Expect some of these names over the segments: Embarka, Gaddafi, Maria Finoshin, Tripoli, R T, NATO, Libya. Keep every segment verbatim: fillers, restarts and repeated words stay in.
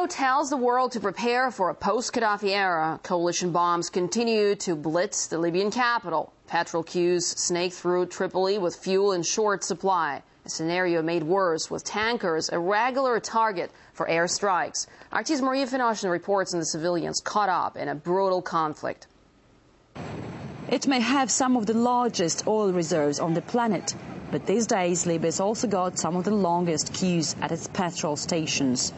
NATO tells the world to prepare for a post-Gaddafi era. Coalition bombs continue to blitz the Libyan capital. Petrol queues snake through Tripoli with fuel in short supply. A scenario made worse with tankers, a regular target for airstrikes. R T's Maria Finoshin reports on the civilians caught up in a brutal conflict. It may have some of the largest oil reserves on the planet, but these days Libya's also got some of the longest queues at its petrol stations.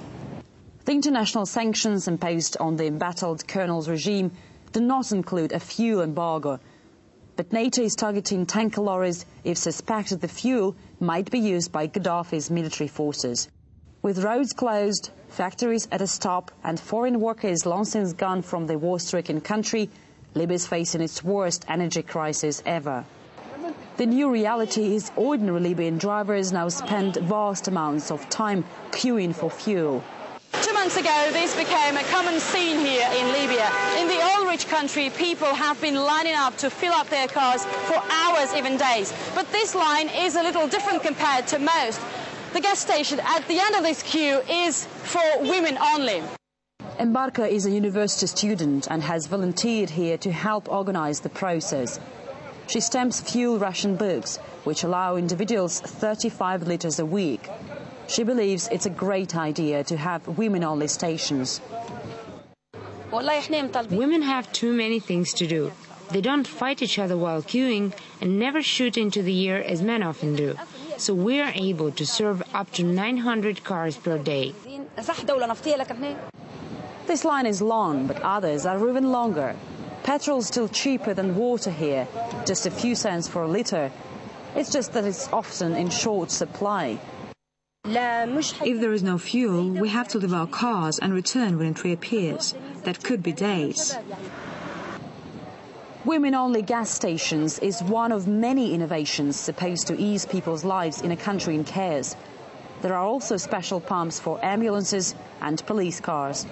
The international sanctions imposed on the embattled colonel's regime do not include a fuel embargo, but NATO is targeting tanker lorries if suspected the fuel might be used by Gaddafi's military forces. With roads closed, factories at a stop and foreign workers long since gone from the war-stricken country, Libya is facing its worst energy crisis ever. The new reality is ordinary Libyan drivers now spend vast amounts of time queuing for fuel. Two months ago, this became a common scene here in Libya. In the oil-rich country, people have been lining up to fill up their cars for hours, even days. But this line is a little different compared to most. The gas station at the end of this queue is for women only. Embarka is a university student and has volunteered here to help organize the process. She stamps fuel ration books, which allow individuals thirty-five litres a week. She believes it's a great idea to have women-only stations. Women have too many things to do. They don't fight each other while queuing and never shoot into the air as men often do. So we are able to serve up to nine hundred cars per day. This line is long, but others are even longer. Petrol's still cheaper than water here, just a few cents for a litre. It's just that it's often in short supply. If there is no fuel, we have to leave our cars and return when it reappears. That could be days. Women-only gas stations is one of many innovations supposed to ease people's lives in a country in chaos. There are also special pumps for ambulances and police cars.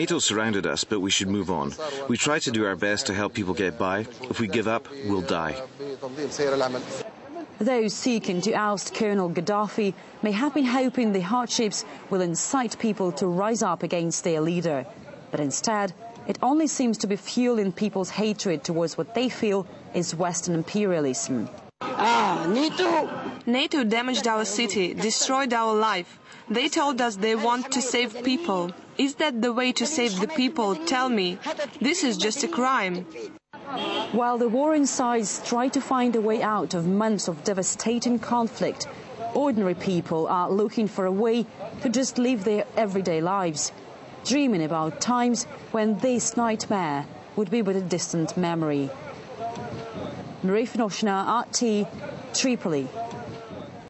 NATO surrounded us, but we should move on. We try to do our best to help people get by. If we give up, we'll die. Those seeking to oust Colonel Gaddafi may have been hoping the hardships will incite people to rise up against their leader. But instead, it only seems to be fueling people's hatred towards what they feel is Western imperialism. Ah, NATO! NATO damaged our city, destroyed our life. They told us they want to save people. Is that the way to save the people? Tell me. This is just a crime. While the warring sides try to find a way out of months of devastating conflict, ordinary people are looking for a way to just live their everyday lives, dreaming about times when this nightmare would be but a distant memory. Maria Finoshin, R T, Tripoli.